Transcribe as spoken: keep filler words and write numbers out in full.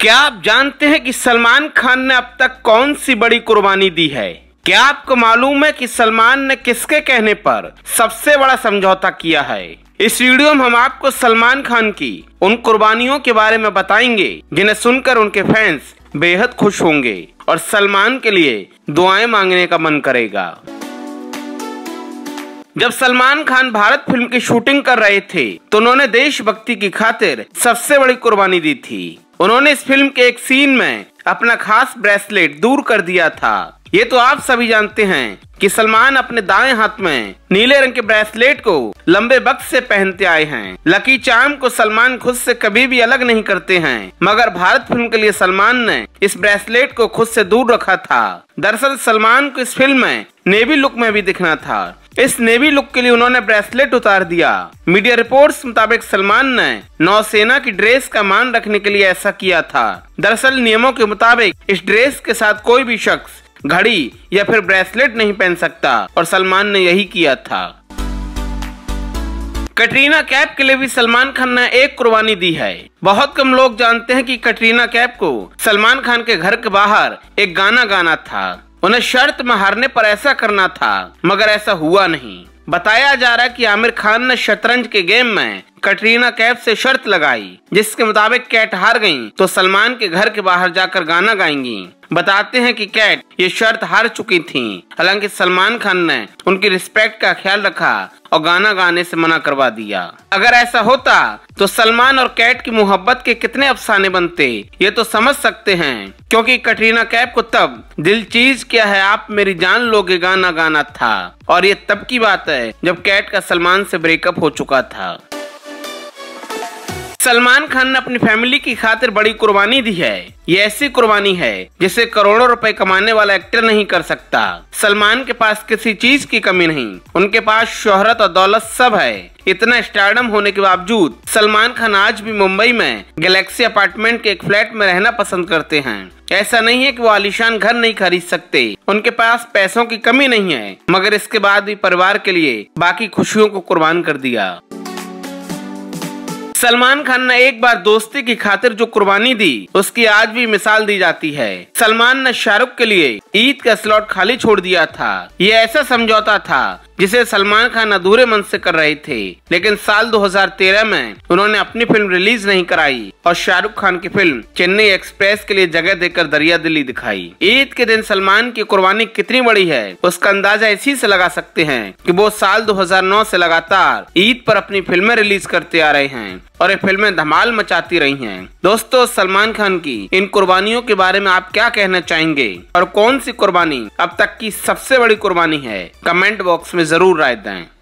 क्या आप जानते हैं कि सलमान खान ने अब तक कौन सी बड़ी कुर्बानी दी है? क्या आपको मालूम है कि सलमान ने किसके कहने पर सबसे बड़ा समझौता किया है? इस वीडियो में हम आपको सलमान खान की उन कुर्बानियों के बारे में बताएंगे जिन्हें सुनकर उनके फैंस बेहद खुश होंगे और सलमान के लिए दुआएं मांगने का मन करेगा। जब सलमान खान भारत फिल्म की शूटिंग कर रहे थे तो उन्होंने देशभक्ति की खातिर सबसे बड़ी कुर्बानी दी थी। उन्होंने इस फिल्म के एक सीन में अपना खास ब्रेसलेट दूर कर दिया था। ये तो आप सभी जानते हैं कि सलमान अपने दाएं हाथ में नीले रंग के ब्रेसलेट को लंबे वक्त से पहनते आए हैं। लकी चार्म को सलमान खुद से कभी भी अलग नहीं करते हैं, मगर भारत फिल्म के लिए सलमान ने इस ब्रेसलेट को खुद से दूर रखा था। दरअसल सलमान को इस फिल्म में नेवी लुक में भी दिखना था। इस नेवी लुक के लिए उन्होंने ब्रेसलेट उतार दिया। मीडिया रिपोर्ट्स मुताबिक सलमान ने नौसेना की ड्रेस का मान रखने के लिए ऐसा किया था। दरअसल नियमों के मुताबिक इस ड्रेस के साथ कोई भी शख्स घड़ी या फिर ब्रेसलेट नहीं पहन सकता और सलमान ने यही किया था। कैटरीना कैफ के लिए भी सलमान खान ने एक कुर्बानी दी है। बहुत कम लोग जानते हैं कि कैटरीना कैफ को सलमान खान के घर के बाहर एक गाना गाना था। उन्हें शर्त में हारने पर ऐसा करना था, मगर ऐसा हुआ नहीं। बताया जा रहा है कि आमिर खान ने शतरंज के गेम में कैटरीना कैफ से शर्त लगाई, जिसके मुताबिक कैट हार गईं तो सलमान के घर के बाहर जाकर गाना गाएंगी। बताते हैं कि कैट ये शर्त हार चुकी थीं, हालांकि सलमान खान ने उनकी रिस्पेक्ट का ख्याल रखा और गाना गाने से मना करवा दिया। अगर ऐसा होता तो सलमान और कैट की मोहब्बत के कितने अफसाने बनते, ये तो समझ सकते हैं, क्योंकि कैटरीना कैफ को तब दिल चीज क्या है आप मेरी जान लोगे गाना गाना था, और ये तब की बात है जब कैट का सलमान से ब्रेकअप हो चुका था। सलमान खान ने अपनी फैमिली की खातिर बड़ी कुर्बानी दी है। ये ऐसी कुर्बानी है जिसे करोड़ों रुपए कमाने वाला एक्टर नहीं कर सकता। सलमान के पास किसी चीज की कमी नहीं, उनके पास शोहरत और दौलत सब है। इतना स्टारडम होने के बावजूद सलमान खान आज भी मुंबई में गैलेक्सी अपार्टमेंट के एक फ्लैट में रहना पसंद करते हैं। ऐसा नहीं है कि वो आलीशान घर नहीं खरीद सकते, उनके पास पैसों की कमी नहीं है, मगर इसके बाद भी परिवार के लिए बाकी खुशियों को कुर्बान कर दिया। सलमान खान ने एक बार दोस्ती की खातिर जो कुर्बानी दी, उसकी आज भी मिसाल दी जाती है। सलमान ने शाहरुख के लिए ईद का स्लॉट खाली छोड़ दिया था। ये ऐसा समझौता था जिसे सलमान खान अधूरे मन से कर रहे थे, लेकिन साल दो हज़ार तेरह में उन्होंने अपनी फिल्म रिलीज नहीं कराई और शाहरुख खान की फिल्म चेन्नई एक्सप्रेस के लिए जगह देकर दरिया दिली दिखाई। ईद के दिन सलमान की कुर्बानी कितनी बड़ी है, उसका अंदाजा इसी से लगा सकते हैं कि वो साल दो हज़ार नौ से लगातार ईद पर अपनी फिल्में रिलीज करते आ रहे हैं और ये फिल्में धमाल मचाती रही हैं। दोस्तों, सलमान खान की इन कुर्बानियों के बारे में आप क्या कहना चाहेंगे और कौन सी कुर्बानी अब तक की सबसे बड़ी कुर्बानी है? कमेंट बॉक्स में जरूर राय दें।